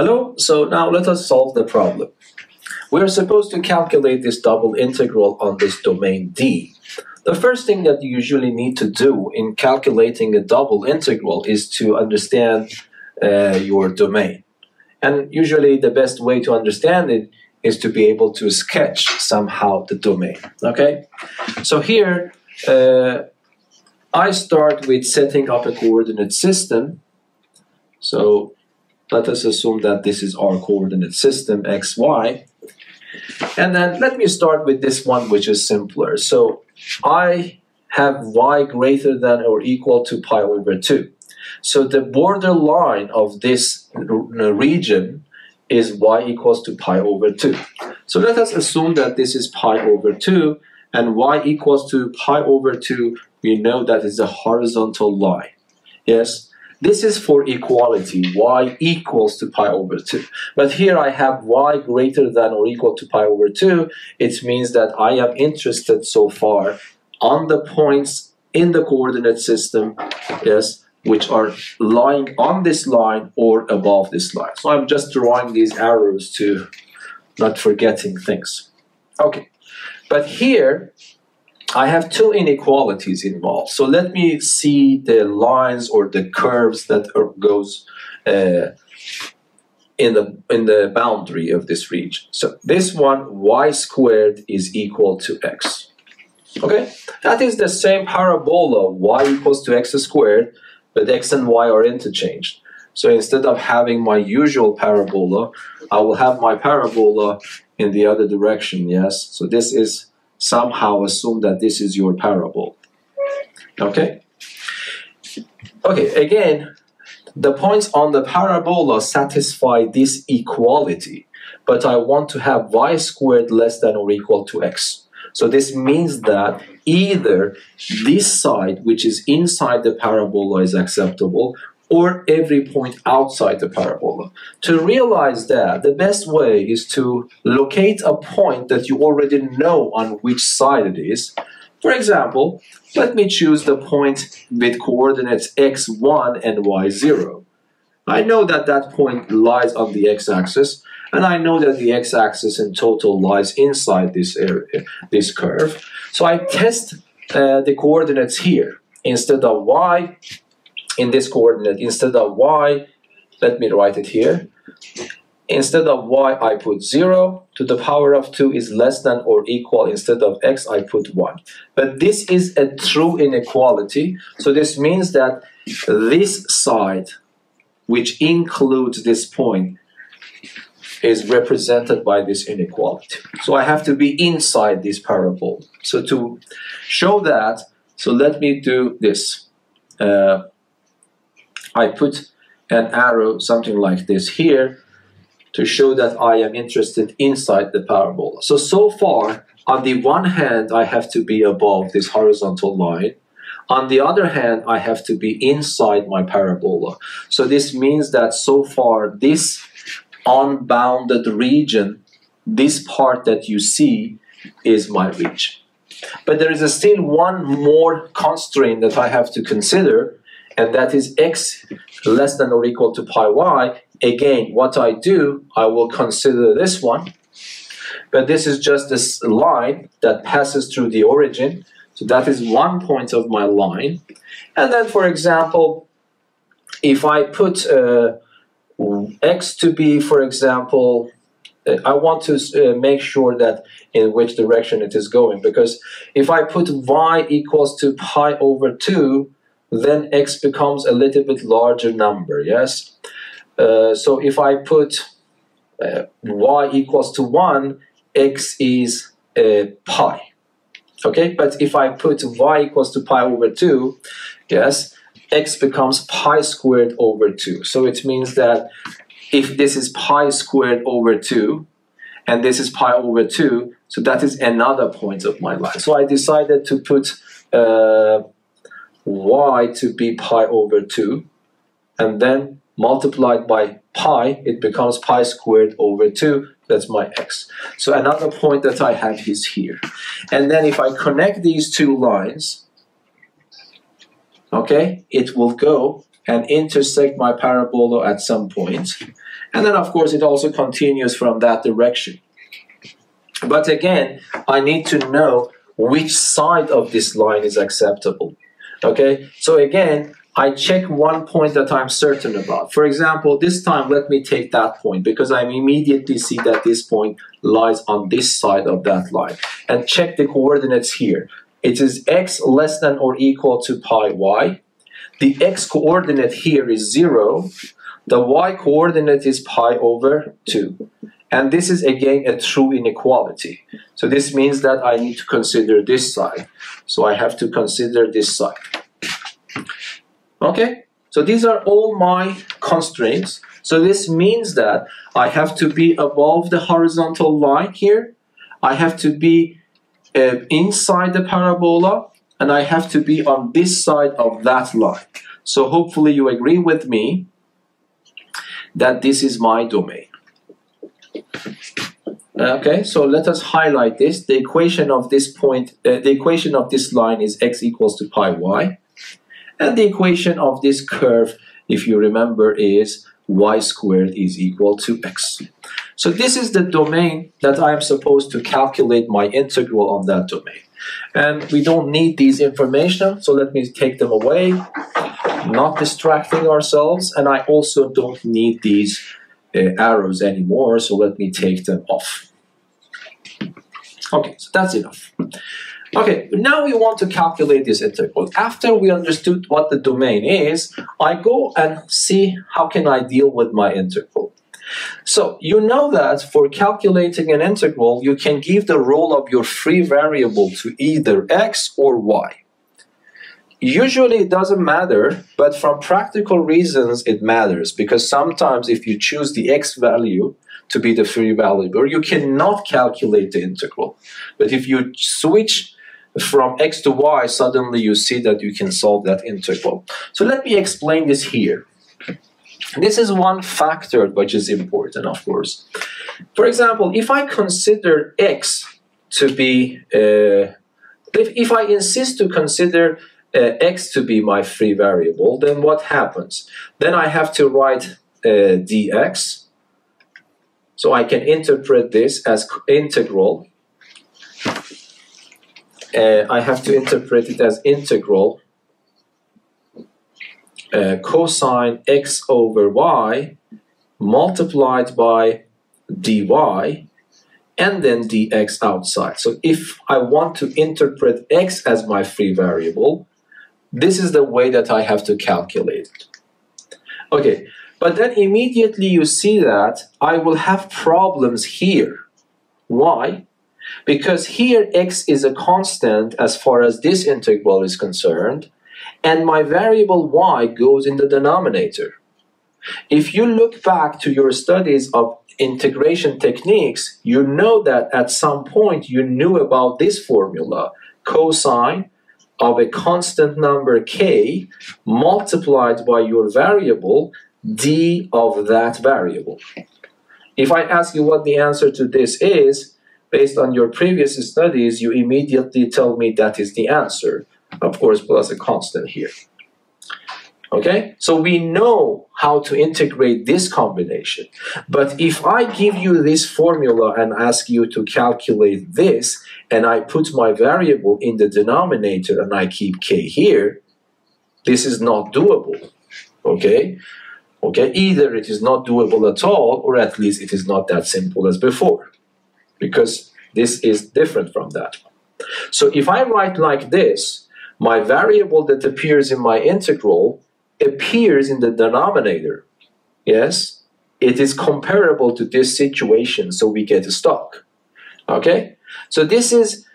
Hello? So now let us solve the problem. We are supposed to calculate this double integral on this domain D. The first thing that you usually need to do in calculating a double integral is to understand your domain. And usually the best way to understand it is to be able to sketch somehow the domain, okay? So here, I start with setting up a coordinate system. So let us assume that this is our coordinate system, x, y. And then let me start with this one, which is simpler. So I have y greater than or equal to pi over 2. So the borderline of this region is y equals to pi over 2. So let us assume that this is pi over 2, and y equals to pi over 2, we know that is a horizontal line. Yes? This is for equality, y equals to pi over 2. But here I have y greater than or equal to pi over 2. It means that I am interested so far on the points in the coordinate system, yes, which are lying on this line or above this line. So I'm just drawing these arrows to not forgetting things. Okay, but here I have two inequalities involved. So let me see the lines or the curves that goes in the boundary of this region. So this one, y squared is equal to x. Okay, that is the same parabola, y equals to x squared, but x and y are interchanged. So instead of having my usual parabola, I will have my parabola in the other direction, yes? So this is somehow assume that this is your parabola. Okay? Okay, again, the points on the parabola satisfy this equality, but I want to have y squared less than or equal to x. So this means that either this side, which is inside the parabola, is acceptable, or every point outside the parabola. To realize that, the best way is to locate a point that you already know on which side it is. For example, let me choose the point with coordinates x1 and y0. I know that that point lies on the x-axis, and I know that the x-axis in total lies inside this area, this curve. So I test the coordinates here. Instead of y, in this coordinate, instead of y, let me write it here. Instead of y, I put 0 to the power of 2 is less than or equal. Instead of x, I put 1. But this is a true inequality. So this means that this side, which includes this point, is represented by this inequality. So I have to be inside this parabola. So to show that, so let me do this. I put an arrow, something like this here, to show that I am interested inside the parabola. So far, on the one hand, I have to be above this horizontal line. On the other hand, I have to be inside my parabola. So this means that so far, this unbounded region, this part that you see, is my region. But there is still one more constraint that I have to consider, and that is x less than or equal to pi y. Again, what I do, I will consider this one. But this is just this line that passes through the origin. So that is one point of my line. And then, for example, if I put x to be, for example, I want to make sure that in which direction it is going. Because if I put y equals to pi over 2, then x becomes a little bit larger number, yes? So if I put y equals to 1, x is pi, okay? But if I put y equals to pi over 2, yes, x becomes pi squared over 2. So it means that if this is pi squared over 2, and this is pi over 2, so that is another point of my line. So I decided to put y to be pi over 2, and then multiplied by pi, it becomes pi squared over 2. That's my x. So another point that I have is here. And then if I connect these two lines, okay, it will go and intersect my parabola at some point. And then, of course, it also continues from that direction. But again, I need to know which side of this line is acceptable. Okay, so again, I check one point that I'm certain about. For example, this time, let me take that point because I immediately see that this point lies on this side of that line. And check the coordinates here. It is x less than or equal to pi y. The x coordinate here is 0. The y coordinate is pi over 2. And this is again a true inequality. So this means that I need to consider this side. So I have to consider this side. Okay, so these are all my constraints. So this means that I have to be above the horizontal line here. I have to be inside the parabola. And I have to be on this side of that line. So hopefully you agree with me that this is my domain. Okay, so let us highlight this. The equation of this point, the equation of this line is x equals to pi y. And the equation of this curve, if you remember, is y squared is equal to x. So this is the domain that I am supposed to calculate my integral on that domain. And we don't need these information, so let me take them away, not distracting ourselves. And I also don't need these arrows anymore, so let me take them off. Okay, so that's enough. Okay, now we want to calculate this integral. After we understood what the domain is, I go and see how can I deal with my integral. So you know that for calculating an integral, you can give the role of your free variable to either x or y. Usually it doesn't matter, but from practical reasons it matters, because sometimes if you choose the x value to be the free variable, you cannot calculate the integral. But if you switch from x to y, suddenly you see that you can solve that integral. So let me explain this here. This is one factor which is important, of course. For example, if I consider x to be, if I insist to consider x to be my free variable, then what happens? Then I have to write dx. So I can interpret this as integral. I have to interpret it as integral cosine x over y multiplied by dy and then dx outside. So if I want to interpret x as my free variable, this is the way that I have to calculate it. Okay, but then immediately you see that I will have problems here. Why? Because here x is a constant as far as this integral is concerned, and my variable y goes in the denominator. If you look back to your studies of integration techniques, you know that at some point you knew about this formula, cosine of a constant number k multiplied by your variable d of that variable. If I ask you what the answer to this is, based on your previous studies, you immediately tell me that is the answer. Of course, plus a constant here. Okay, so we know how to integrate this combination. But if I give you this formula and ask you to calculate this, and I put my variable in the denominator and I keep k here, this is not doable. Okay, okay, either it is not doable at all, or at least it is not that simple as before, because this is different from that one. So if I write like this, my variable that appears in my integral appears in the denominator. Yes, it is comparable to this situation, so we get stuck. Okay, so this is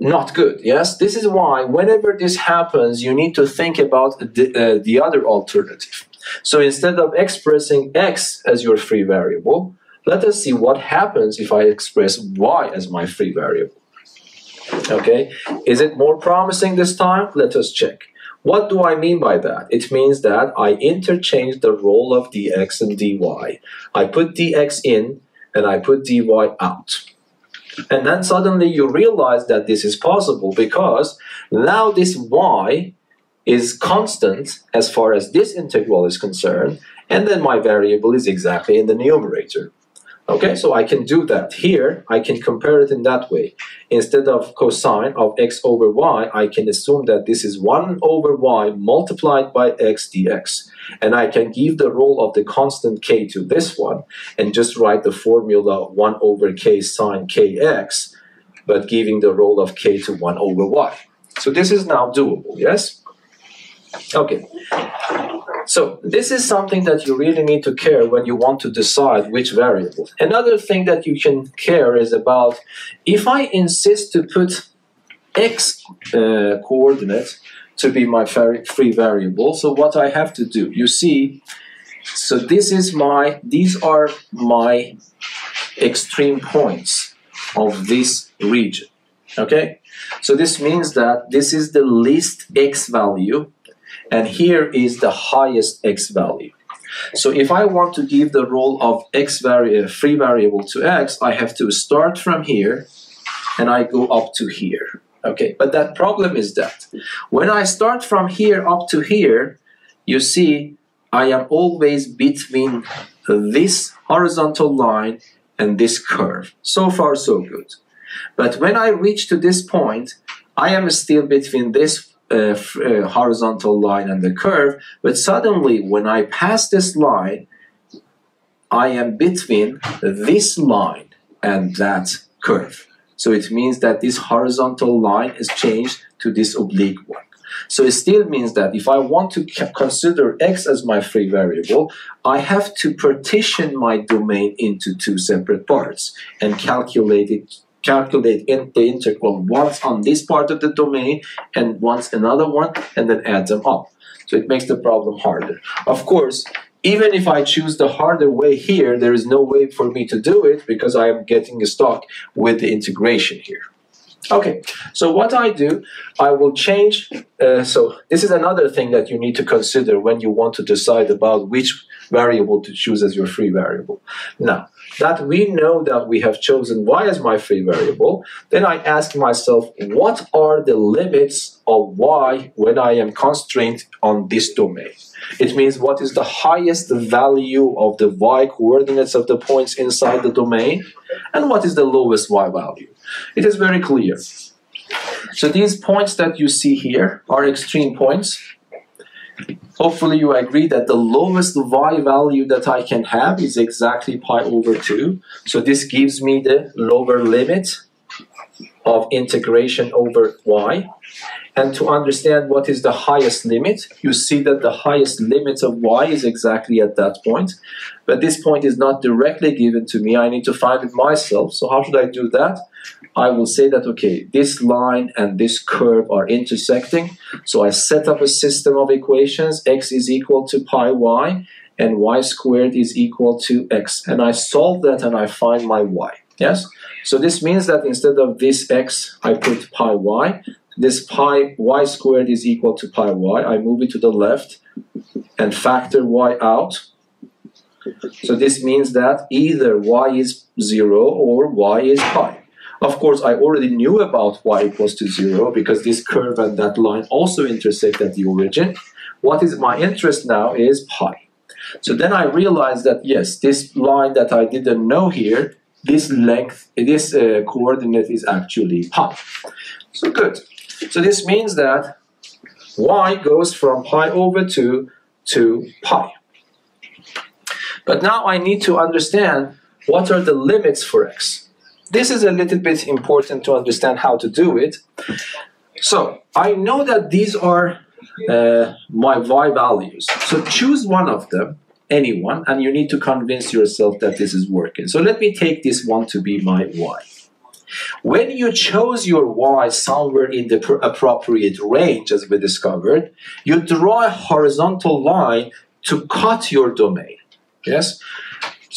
not good. Yes, this is why whenever this happens, you need to think about the other alternative. So instead of expressing x as your free variable, let us see what happens if I express y as my free variable. Okay, is it more promising this time? Let us check. What do I mean by that? It means that I interchange the role of dx and dy. I put dx in and I put dy out. And then suddenly you realize that this is possible, because now this y is constant as far as this integral is concerned, and then my variable is exactly in the numerator. Okay, so I can do that here. I can compare it in that way. Instead of cosine of x over y, I can assume that this is 1 over y multiplied by x dx. And I can give the role of the constant k to this one and just write the formula 1 over k sine kx, but giving the role of k to 1 over y. So this is now doable, yes? Okay. So this is something that you really need to care when you want to decide which variable. Another thing that you can care is about, if I insist to put x coordinate to be my free variable, so what I have to do, you see, so these are my extreme points of this region, okay? So this means that this is the least x value, and here is the highest x value. So if I want to give the role of free variable to x, I have to start from here and I go up to here. Okay, but that problem is that when I start from here up to here, you see I am always between this horizontal line and this curve. So far so good. But when I reach to this point, I am still between this horizontal line and the curve, but suddenly when I pass this line, I am between this line and that curve. So it means that this horizontal line is changed to this oblique one. So it still means that if I want to consider x as my free variable, I have to partition my domain into two separate parts and calculate it. Calculate the integral once on this part of the domain and once another one, and then add them up. So it makes the problem harder. Of course, even if I choose the harder way here, there is no way for me to do it because I am getting stuck with the integration here. Okay, so what I do, I will change, so this is another thing that you need to consider when you want to decide about which variable to choose as your free variable. Now, that we know that we have chosen y as my free variable, then I ask myself, what are the limits of y when I am constrained on this domain? It means what is the highest value of the y coordinates of the points inside the domain, and what is the lowest y value? It is very clear. So these points that you see here are extreme points. Hopefully you agree that the lowest y value that I can have is exactly pi over 2. So this gives me the lower limit of integration over y. And to understand what is the highest limit, you see that the highest limit of y is exactly at that point. But this point is not directly given to me. I need to find it myself. So how should I do that? I will say that, okay, this line and this curve are intersecting. So I set up a system of equations. X is equal to pi y, and y squared is equal to x. And I solve that, and I find my y. Yes? So this means that instead of this x, I put pi y. This pi y squared is equal to pi y. I move it to the left and factor y out. So this means that either y is 0 or y is pi. Of course, I already knew about y equals to 0 because this curve and that line also intersect at the origin. What is my interest now is pi. So then I realized that, yes, this line that I didn't know here, this length, this coordinate is actually pi. So good. So this means that y goes from pi over 2 to pi. But now I need to understand what are the limits for x. This is a little bit important to understand how to do it. So I know that these are my y values. So choose one of them, any one, and you need to convince yourself that this is working. So let me take this one to be my y. When you chose your y somewhere in the appropriate range, as we discovered, you draw a horizontal line to cut your domain. Yes?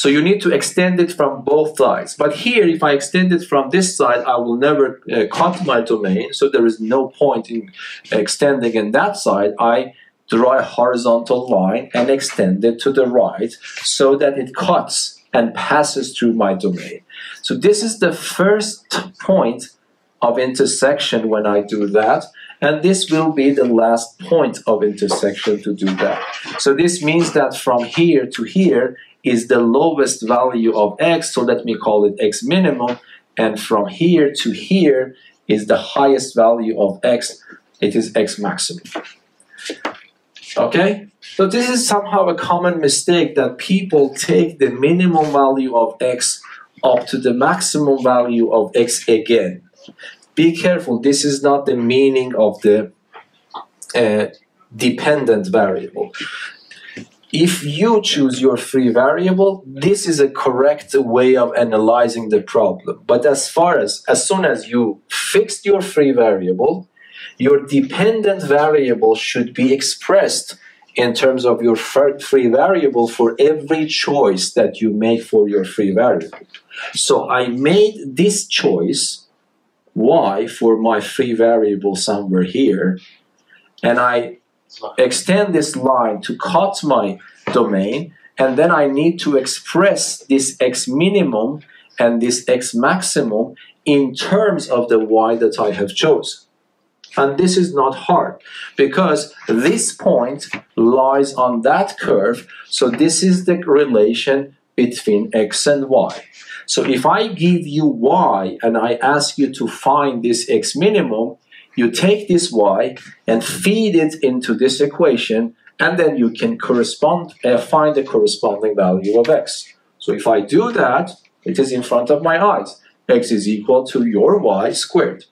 So you need to extend it from both sides. But here, if I extend it from this side, I will never cut my domain, so there is no point in extending in that side. I draw a horizontal line and extend it to the right so that it cuts and passes through my domain. So this is the first point of intersection when I do that, and this will be the last point of intersection to do that. So this means that from here to here is the lowest value of x, so let me call it x minimum, and from here to here is the highest value of x, it is x maximum. Okay, so this is somehow a common mistake that people take the minimum value of x up to the maximum value of x again. Be careful, this is not the meaning of the dependent variable. If you choose your free variable, this is a correct way of analyzing the problem. But as soon as you fixed your free variable, your dependent variable should be expressed in terms of your free variable for every choice that you make for your free variable. So I made this choice, y, for my free variable somewhere here, and I extend this line to cut my domain, and then I need to express this x minimum and this x maximum in terms of the y that I have chosen. And this is not hard, because this point lies on that curve, so this is the relation between x and y. So if I give you y and I ask you to find this x minimum, you take this y and feed it into this equation, and then you can find the corresponding value of x. So if I do that, it is in front of my eyes. X is equal to your y squared.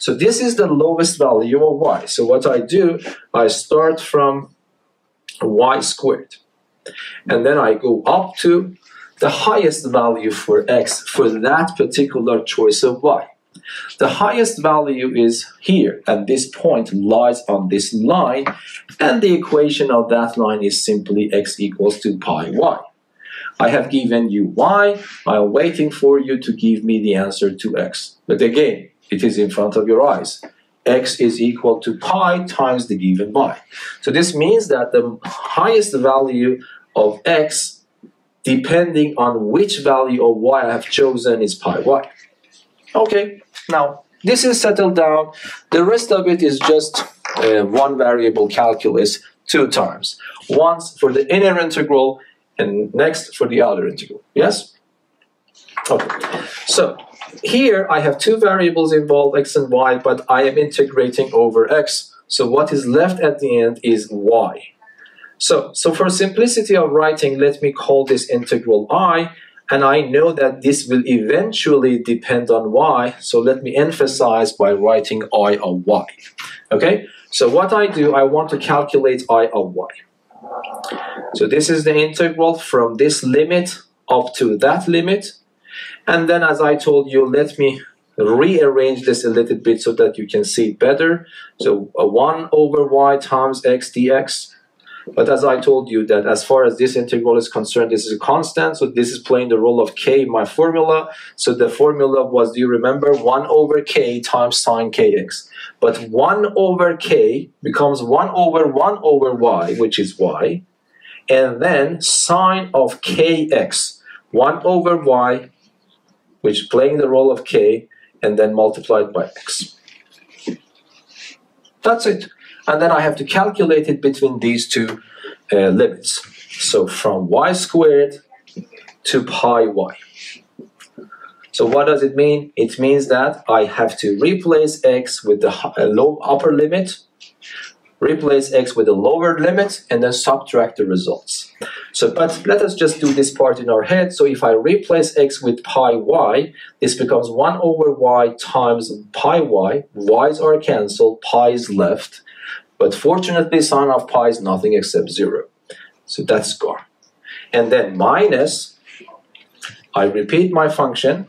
So this is the lowest value of y. So what I do, I start from y squared. And then I go up to the highest value for x for that particular choice of y. The highest value is here, and this point lies on this line, and the equation of that line is simply x equals to pi y. I have given you y, I'm waiting for you to give me the answer to x. But again, it is in front of your eyes. X is equal to pi times the given y. So this means that the highest value of x, depending on which value of y I have chosen, is pi y. Okay, now this is settled down. The rest of it is just one variable calculus two times. Once for the inner integral, and next for the outer integral. Yes? Okay. So here I have two variables involved, x and y, but I am integrating over x. So what is left at the end is y. So for simplicity of writing, let me call this integral I, and I know that this will eventually depend on y, so let me emphasize by writing I of y. Okay? So what I do, I want to calculate I of y. So this is the integral from this limit up to that limit. And then, as I told you, let me rearrange this a little bit so that you can see it better. So 1 over y times x dx. But as I told you, that as far as this integral is concerned, this is a constant. So this is playing the role of k in my formula. So the formula was, do you remember, 1 over k times sine kx. But 1 over k becomes 1 over y, which is y. And then sine of kx. 1 over y, which is playing the role of k, and then multiplied by x. That's it. And then I have to calculate it between these two limits. So from y squared to pi y. So what does it mean? It means that I have to replace x with the upper limit, replace x with the lower limit, and then subtract the results. So, but let us just do this part in our head. So if I replace x with pi y, this becomes 1 over y times pi y. Y's are cancelled, pi is left. But fortunately, sine of pi is nothing except 0. So that's gone. And then minus, I repeat my function,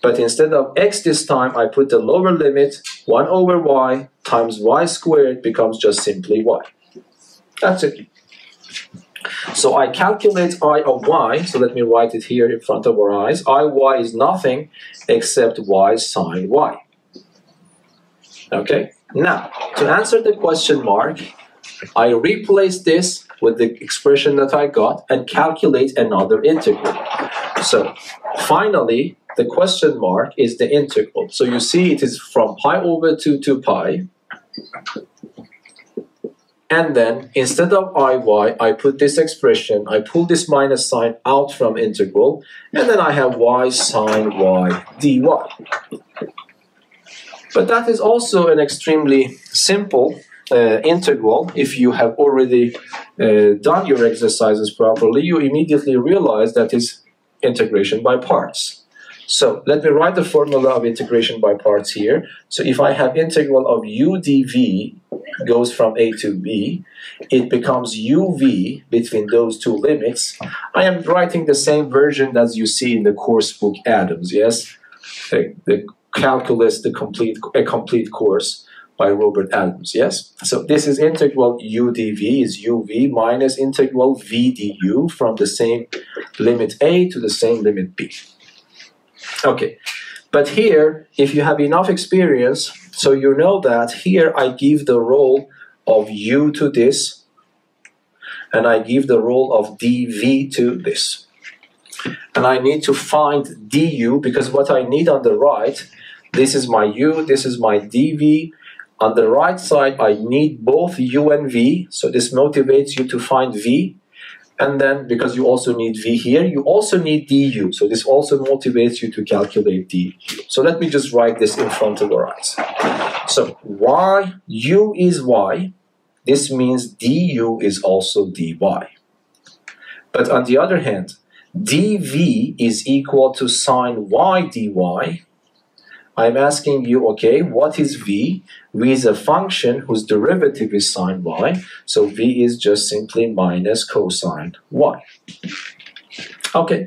but instead of x this time, I put the lower limit, 1 over y times y squared becomes just simply y. That's it. So I calculate I of y, so let me write it here in front of our eyes. I of y is nothing except y sine y. Okay? Now, to answer the question mark, I replace this with the expression that I got and calculate another integral. So, finally, The question mark is the integral. So you see it is from pi over 2 to pi. And then instead of Iy, I put this expression, I pull this minus sign out from integral, and then I have y sine y dy. But that is also an extremely simple integral. If you have already done your exercises properly, you immediately realize that is integration by parts. So let me write the formula of integration by parts here. So if I have integral of u dv goes from a to b, it becomes uv between those two limits. I am writing the same version as you see in the course book Adams, yes? The calculus, a complete course by Robert Adams, yes? So this is integral u dv is uv minus integral v du from the same limit a to the same limit b. Okay, but here, if you have enough experience, so you know that here I give the role of u to this, and I give the role of dv to this. And I need to find du, because what I need on the right, this is my u, this is my dv. On the right side, I need both u and v, so this motivates you to find v. And then, because you also need v here, you also need du. So this also motivates you to calculate du. So let me just write this in front of our eyes. So y, u is y. This means du is also dy. But on the other hand, dv is equal to sine y dy. I'm asking you, okay, what is v? V is a function whose derivative is sine y, so v is just simply minus cosine y. Okay,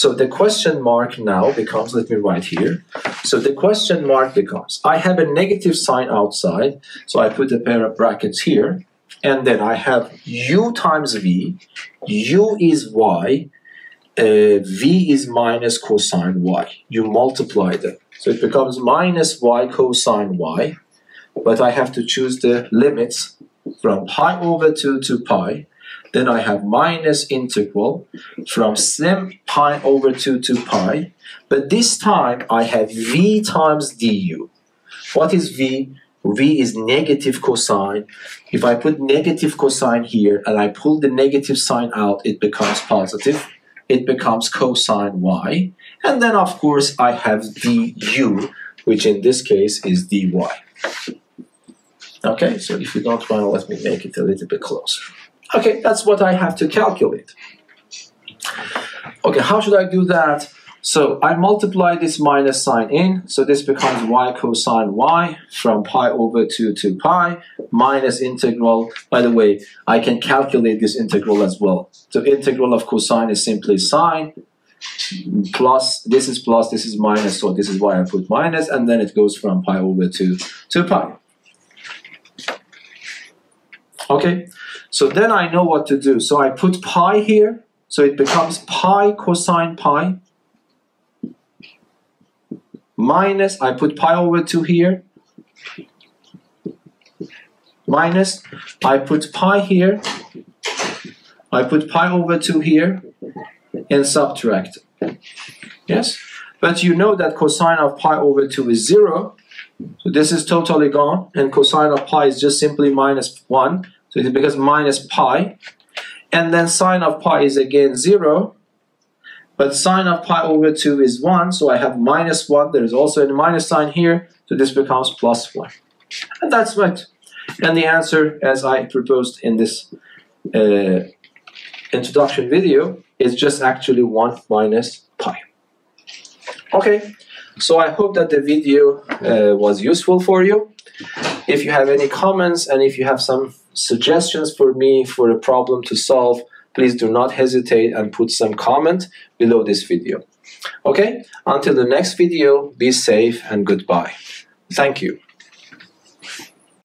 so the question mark now becomes, let me write here, so the question mark becomes, I have a negative sign outside, so I put a pair of brackets here, and then I have u times v, u is y, v is minus cosine y, you multiply them. So it becomes minus y cosine y, but I have to choose the limits from pi over 2 to pi. Then I have minus integral from sim pi over 2 to pi. But this time I have v times du. What is v? V is negative cosine. If I put negative cosine here and I pull the negative sign out, it becomes positive. It becomes cosine y. And then, of course, I have du, which in this case is dy. Okay, so if you don't mind, let me make it a little bit closer. Okay, that's what I have to calculate. Okay, how should I do that? So I multiply this minus sign in, so this becomes y cosine y from pi over 2 to pi, minus integral. By the way, I can calculate this integral as well. So integral of cosine is simply sine, plus, this is minus, so this is why I put minus, and then it goes from pi over 2 to pi. Okay, so then I know what to do. So I put pi here, so it becomes pi cosine pi, minus, I put pi over 2 here, minus, I put pi here, I put pi over 2 here, and subtract. Yes? But you know that cosine of pi over 2 is 0. So this is totally gone. And cosine of pi is just simply minus 1. So it becomes minus pi. And then sine of pi is again 0. But sine of pi over 2 is 1. So I have minus 1. There is also a minus sign here. So this becomes plus 1. And that's it. And the answer, as I proposed in this introduction video, it's just actually 1 minus pi. Okay, so I hope that the video was useful for you. If you have any comments and if you have some suggestions for me for a problem to solve, please do not hesitate and put some comment below this video. Okay, until the next video, be safe and goodbye. Thank you.